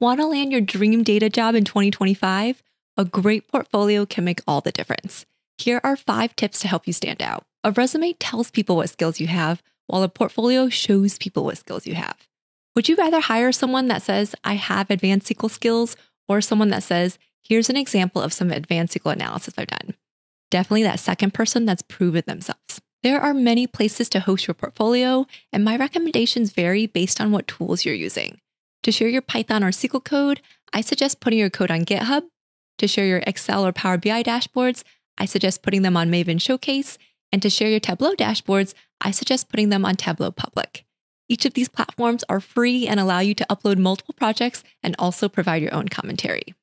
Want to land your dream data job in 2025? A great portfolio can make all the difference. Here are 5 tips to help you stand out. A resume tells people what skills you have, while a portfolio shows people what skills you have. Would you rather hire someone that says, I have advanced SQL skills, or someone that says, here's an example of some advanced SQL analysis I've done? Definitely that second person that's proven themselves. There are many places to host your portfolio, and my recommendations vary based on what tools you're using. To share your Python or SQL code, I suggest putting your code on GitHub. To share your Excel or Power BI dashboards, I suggest putting them on Maven Showcase. And to share your Tableau dashboards, I suggest putting them on Tableau Public. Each of these platforms are free and allow you to upload multiple projects and also provide your own commentary.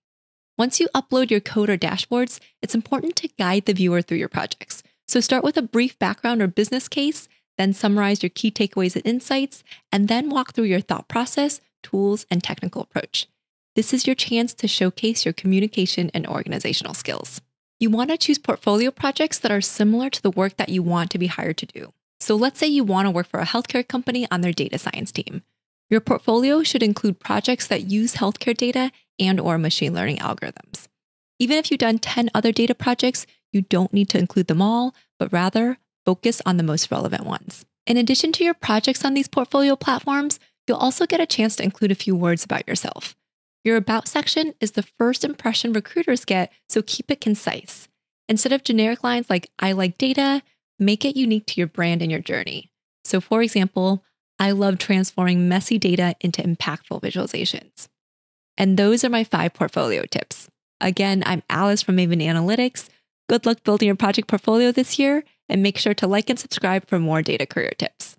Once you upload your code or dashboards, it's important to guide the viewer through your projects. So start with a brief background or business case, then summarize your key takeaways and insights, and then walk through your thought process, tools, and technical approach. This is your chance to showcase your communication and organizational skills. You want to choose portfolio projects that are similar to the work that you want to be hired to do. So let's say you want to work for a healthcare company on their data science team. Your portfolio should include projects that use healthcare data and/or machine learning algorithms. Even if you've done 10 other data projects, you don't need to include them all, but rather focus on the most relevant ones. In addition to your projects on these portfolio platforms, you'll also get a chance to include a few words about yourself. Your About section is the first impression recruiters get, so keep it concise. Instead of generic lines like, I like data, make it unique to your brand and your journey. So for example, I love transforming messy data into impactful visualizations. And those are my 5 portfolio tips. Again, I'm Alice from Maven Analytics. Good luck building your project portfolio this year, and make sure to like and subscribe for more data career tips.